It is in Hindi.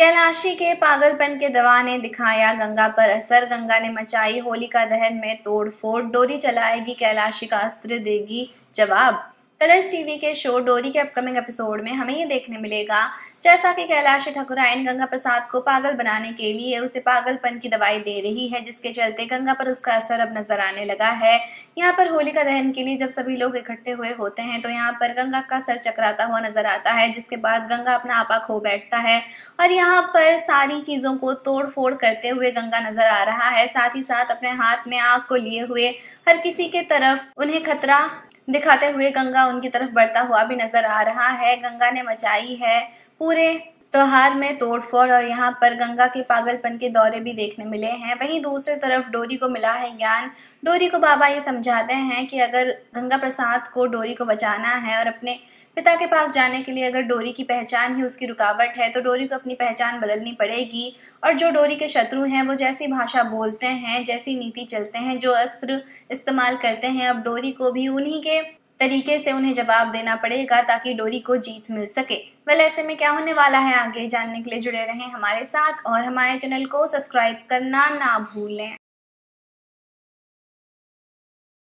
कैलाशी के पागलपन के दवा ने दिखाया गंगा पर असर। गंगा ने मचाई होलिका दहन में तोड़फोड़। डोरी चलाएगी कैलाशी का अस्त्र, देगी जवाब। कलर्स टीवी के शो डोरी के अपकमिंग एपिसोड में हमें ये देखने मिलेगा जैसा कि कैलाश ठकुरायन गंगा प्रसाद को पागल बनाने के लिए उसे पागलपन की दवाई दे रही है, जिसके चलते गंगा पर उसका असर अब नजर आने लगा है। यहाँ पर होलिका दहन के लिए जब सभी लोग इकट्ठे हुए होते हैं तो यहाँ पर गंगा का सर चकराता हुआ नजर आता है, जिसके बाद गंगा अपना आपा खो बैठता है और यहाँ पर सारी चीजों को तोड़ फोड़ करते हुए गंगा नजर आ रहा है। साथ ही साथ अपने हाथ में आग को लिए हुए हर किसी के तरफ उन्हें खतरा दिखाते हुए गंगा उनकी तरफ बढ़ता हुआ भी नजर आ रहा है। गंगा ने मचाई है पूरे त्योहार में तोड़फोड़ और यहाँ पर गंगा के पागलपन के दौरे भी देखने मिले हैं। वहीं दूसरी तरफ डोरी को मिला है ज्ञान। डोरी को बाबा ये समझाते हैं कि अगर गंगा प्रसाद को डोरी को बचाना है और अपने पिता के पास जाने के लिए अगर डोरी की पहचान ही उसकी रुकावट है तो डोरी को अपनी पहचान बदलनी पड़ेगी। और जो डोरी के शत्रु हैं वो जैसी भाषा बोलते हैं, जैसी नीति चलते हैं, जो अस्त्र इस्तेमाल करते हैं, अब डोरी को भी उन्हीं के तरीके से उन्हें जवाब देना पड़ेगा ताकि डोरी को जीत मिल सके। वेल ऐसे में क्या होने वाला है आगे जानने के लिए जुड़े रहें हमारे साथ और हमारे चैनल को सब्सक्राइब करना ना भूलें।